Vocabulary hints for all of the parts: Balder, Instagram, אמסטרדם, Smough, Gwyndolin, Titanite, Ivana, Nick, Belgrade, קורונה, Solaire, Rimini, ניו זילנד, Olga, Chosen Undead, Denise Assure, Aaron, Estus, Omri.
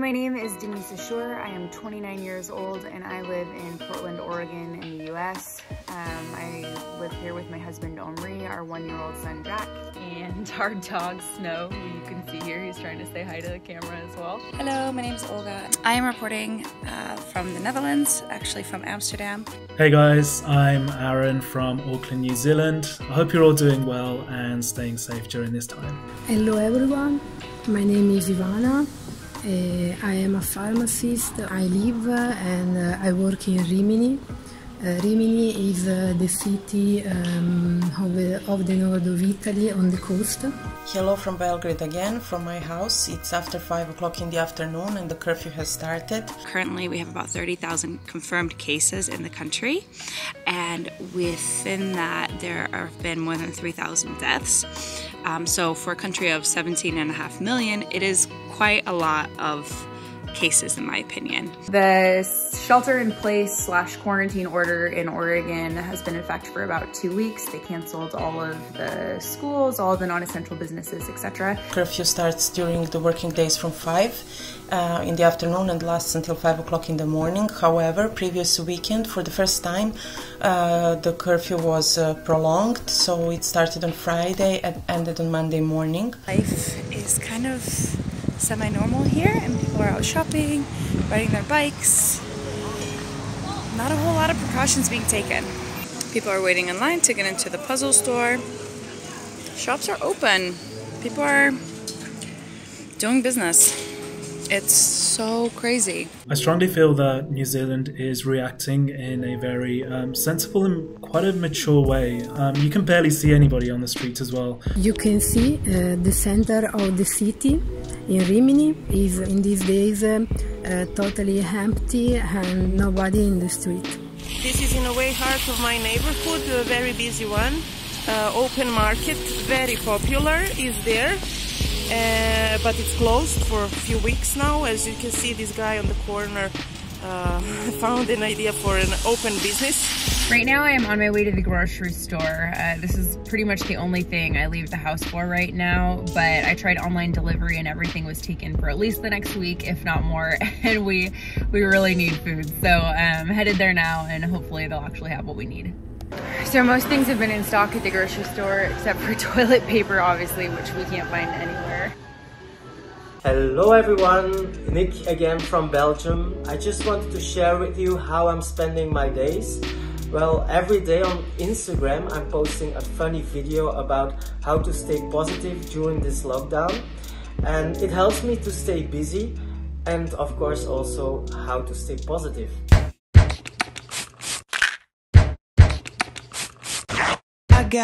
my name is Denise Assure. I am 29 years old and I live in Portland, Oregon in the US. I live here with my husband, Omri, our 1-year-old son, Jack, and our dog, Snow, who you can see here. He's trying to say hi to the camera as well. Hello, my name is Olga. I am reporting from the Netherlands, actually from Amsterdam. Hey guys, I'm Aaron from Auckland, New Zealand. I hope you're all doing well and staying safe during this time. Hello everyone, my name is Ivana. I am a pharmacist. I live and I work in Rimini. Rimini is the city of the north of Italy on the coast. Hello from Belgrade again, from my house. It's after 5 o'clock in the afternoon and the curfew has started. Currently we have about 30,000 confirmed cases in the country, and within that there have been more than 3,000 deaths. So for a country of 17.5 million, it is quite a lot of cases in my opinion. The shelter-in-place / quarantine order in Oregon has been in effect for about 2 weeks. They canceled all of the schools, all of the non-essential businesses, etc. Curfew starts during the working days from 5 in the afternoon and lasts until 5 o'clock in the morning. However, previous weekend, for the first time, the curfew was prolonged, so it started on Friday and ended on Monday morning. Life is kind of semi-normal here, and people are out shopping, riding their bikes. Not a whole lot of precautions being taken. People are waiting in line to get into the puzzle store. Shops are open. People are doing business. It's so crazy. I strongly feel that New Zealand is reacting in a very sensible and quite a mature way. You can barely see anybody on the street as well. You can see the center of the city in Rimini is in these days totally empty and nobody in the street. This is in a way heart of my neighborhood, a very busy one. Open market, very popular, is there. But it's closed for a few weeks now. As you can see, this guy on the corner found an idea for an open business. Right now I am on my way to the grocery store. This is pretty much the only thing I leave the house for right now, but I tried online delivery and everything was taken for at least the next week, if not more, and we really need food. So I'm headed there now and hopefully they'll actually have what we need. So most things have been in stock at the grocery store except for toilet paper, obviously, which we can't find anywhere. Hello everyone, Nick again from Belgium. I just wanted to share with you how I'm spending my days. Well, every day on Instagram I'm posting a funny video about how to stay positive during this lockdown, and it helps me to stay busy and of course also how to stay positive.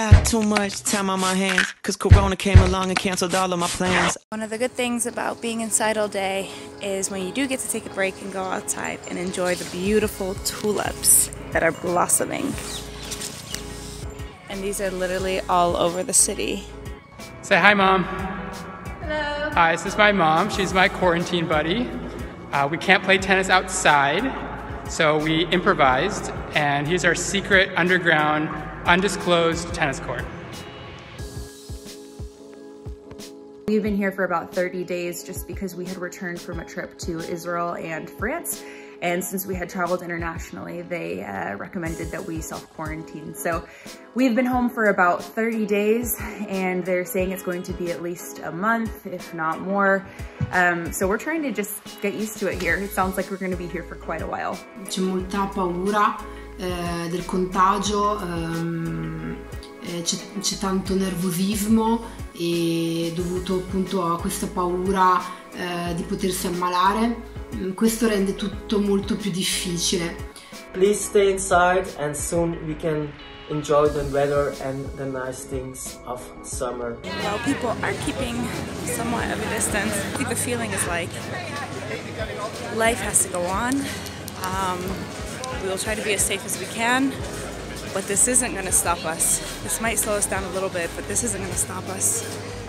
Got too much time on my hands because Corona came along and canceled all of my plans. One of the good things about being inside all day is when you do get to take a break and go outside and enjoy the beautiful tulips that are blossoming. And these are literally all over the city. Say hi, Mom. Hello. Hi, this is my mom. She's my quarantine buddy. We can't play tennis outside, so we improvised, and here's our secret underground undisclosed tennis court. We've been here for about 30 days just because we had returned from a trip to Israel and France. And since we had traveled internationally, they recommended that we self-quarantine. So we've been home for about 30 days and they're saying it's going to be at least a month, if not more. So we're trying to just get used to it here. It sounds like we're going to be here for quite a while. C'è molta paura. Del contagio, c'è tanto nervosismo e dovuto appunto a questa paura di potersi ammalare. Questo rende tutto molto più difficile. Please stay inside and soon we can enjoy the weather and the nice things of summer. While people are keeping somewhat of a distance, I think the feeling is like life has to go on. We will try to be as safe as we can, but this isn't going to stop us. This might slow us down a little bit, but this isn't going to stop us.